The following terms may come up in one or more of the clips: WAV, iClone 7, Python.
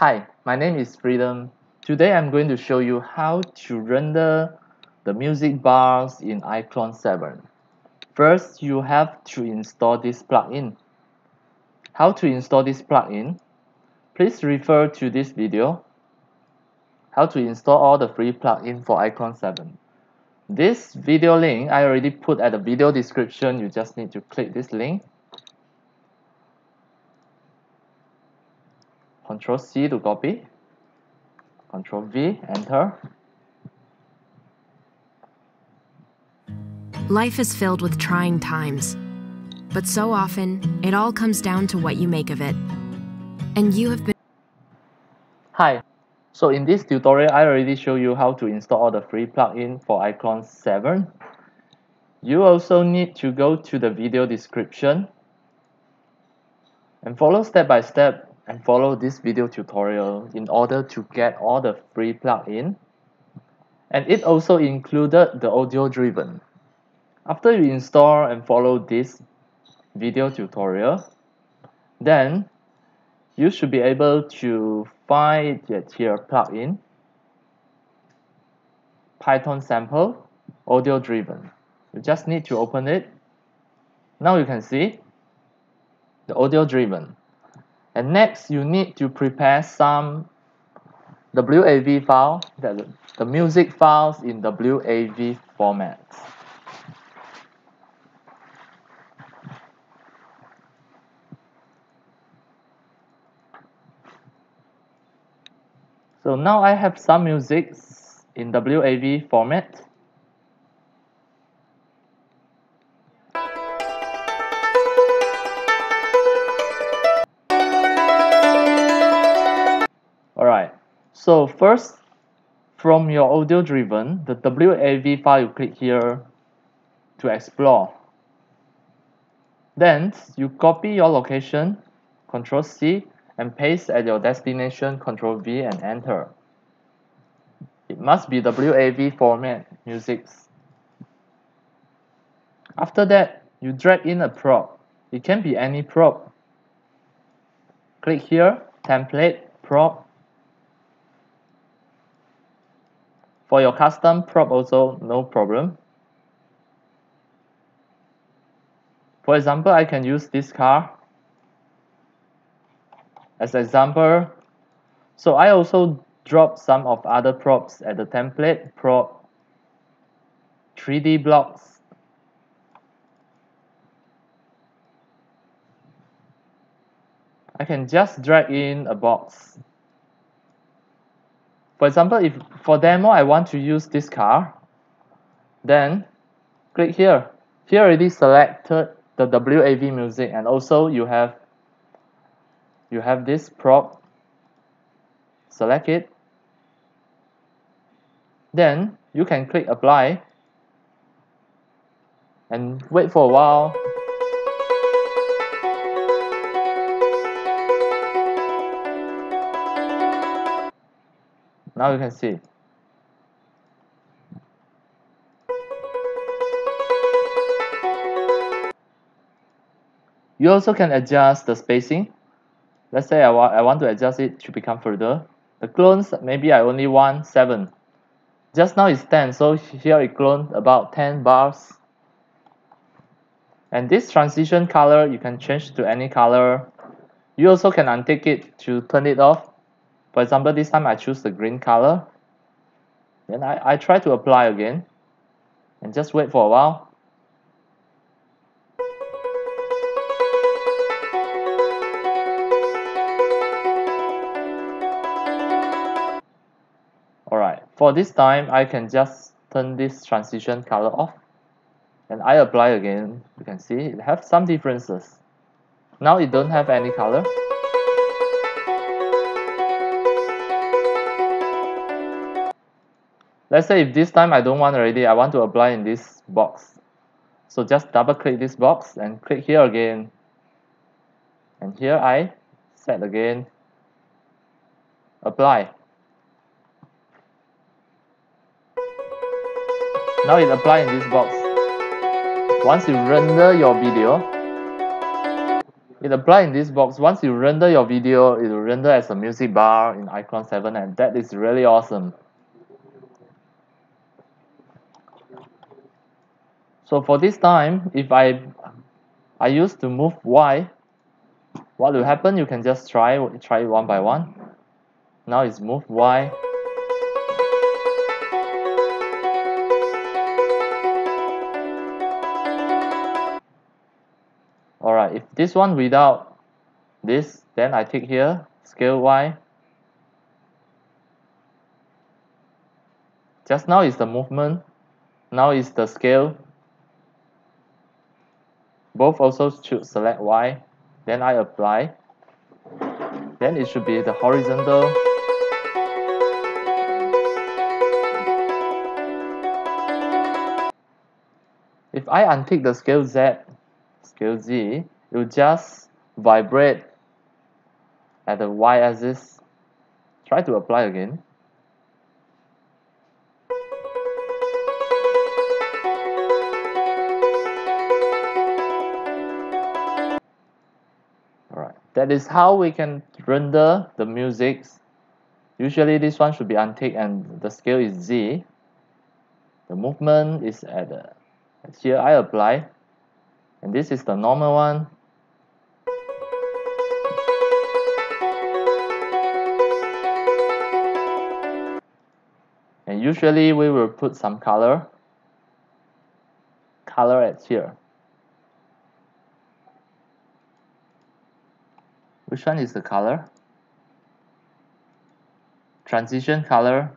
Hi, my name is Freedom. Today I'm going to show you how to render the music bars in iClone 7. First, you have to install this plugin. How to install this plugin? Please refer to this video, how to install all the free plugin for iClone 7. This video link I already put at the video description, you just need to click this link. Control C to copy, Control V, enter. Life is filled with trying times, but so often it all comes down to what you make of it. And you have been. Hi, so in this tutorial, I already show you how to install all the free plugin for iClone 7. You also need to go to the video description and follow step by step. And follow this video tutorial in order to get all the free plugin, and it also included the audio driven. After you install and follow this video tutorial, then you should be able to find it here: plugin, Python sample, audio driven. You just need to open it. Now you can see the audio driven. And next, you need to prepare some WAV file, the music files in WAV format. So now I have some music in WAV format. So first, from your audio driven, the WAV file, you click here to explore. Then you copy your location, Control C, and paste at your destination, Control V, and enter. It must be WAV format music. After that, you drag in a prop. It can be any prop. Click here, template, prop. For your custom prop also, no problem. For example, I can use this car as example. So I also drop some of other props at the template, prop, 3D blocks. I can just drag in a box. For example, if for demo I want to use this car, then click here. Here already selected the WAV music, and also you have this prop. Select it. Then you can click apply and wait for a while. Now you can see. You also can adjust the spacing. Let's say I want to adjust it to become further. The clones, maybe I only want 7. Just now it's 10, so here it cloned about 10 bars. And this transition color, you can change to any color. You also can untick it to turn it off. For example, this time I choose the green color. Then I try to apply again and just wait for a while. Alright, for this time I can just turn this transition color off and I apply again. You can see it has some differences. Now it don't have any color. Let's say if this time I don't want already, I want to apply in this box. So just double click this box and click here again. And here I set again, apply. Now it applies in this box. Once you render your video, It applies in this box. Once you render your video, it will render as a music bar in Icon 7, and that is really awesome. So for this time, if I used to move Y, what will happen? You can just try it one by one. Now it's move Y. Alright, if this one without this, then I take here, scale Y. Just now is the movement, now is the scale. Both also should select Y, then I apply. Then it should be the horizontal. If I untick the scale Z, scale Z, it will just vibrate at the Y axis. Try to apply again. That is how we can render the music. Usually this one should be unticked and the scale is Z. The movement is at the, here I apply. And this is the normal one. And usually we will put some color. Color at here. Which one is the color? Transition color.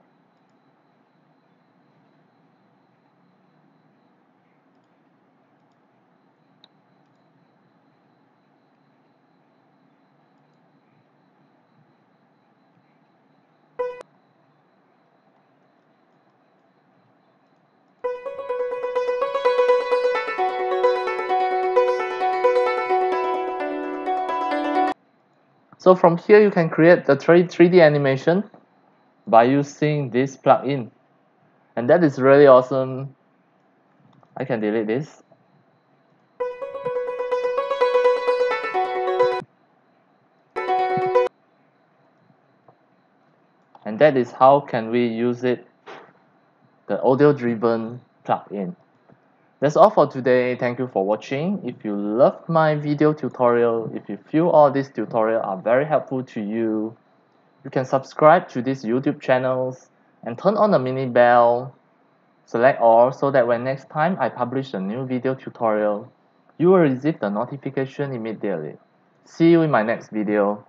So from here you can create the 3D animation by using this plugin, and that is really awesome. I can delete this. And that is how can we use it, the audio-driven plugin. That's all for today. Thank you for watching. If you loved my video tutorial, if you feel all these tutorials are very helpful to you, you can subscribe to these YouTube channels and turn on the mini bell, select all, so that when next time I publish a new video tutorial, you will receive the notification immediately. See you in my next video.